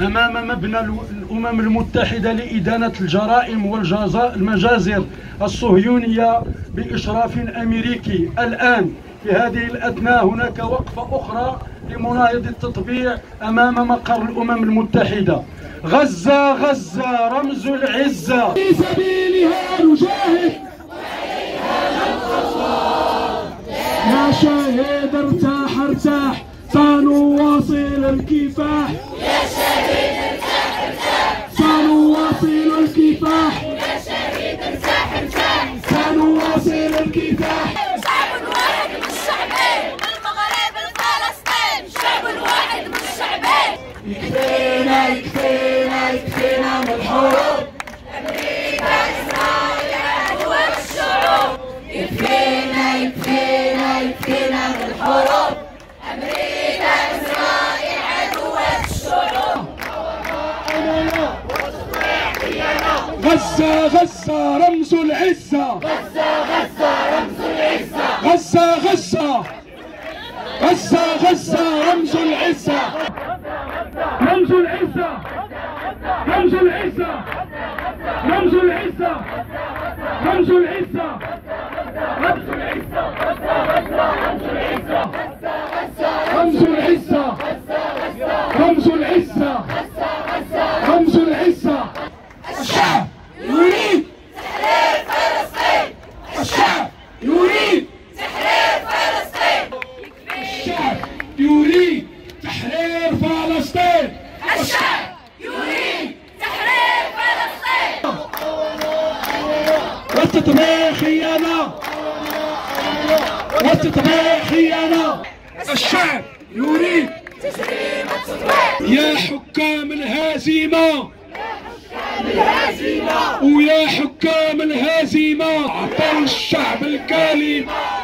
أمام مبنى الأمم المتحدة لإدانة الجرائم والمجازر الصهيونية بإشراف أمريكي. الآن في هذه الأثناء هناك وقفة أخرى لمناهض التطبيع أمام مقر الأمم المتحدة. غزة غزة رمز العزة، في سبيلها نجاهد وعليها ننتصر. يا شهيد ارتاح ارتاح، سنواصل الكفاح. يا شهيد ارتاح ارتاح، سنواصل الكفاح. يا شهيد ارتاح ارتاح، سنواصل الكفاح. يكفينا يكفينا يكفينا من الحروب، أمريكا إسرائيل عدوى الشعوب. يكفينا يكفينا يكفينا من الحروب، أمريكا إسرائيل عدوى الشعوب. وطننا وتطيع دينا. غزة غزة رمز العزة، غزة غزة رمز العزة، غزة غزة غزة غزة رمز العزة، رمز العزة، رمز العزة، رمز العزة، رمز العزة، رمز العزة، رمز العزة، رمز العزة، رمز العزة، رمز العزة. الشعب يريد تحرير فلسطين، الشعب يريد تحرير فلسطين، الشعب يريد تحرير فلسطين، الشعب يريد تحرير فلسطين. والتطبيع خيانة، والتطبيع خيانة. الشعب يريد تسليم التطبيع. يا حكام الهزيمة، ويا حكام الهزيمة، أعطوا الشعب الكلمة.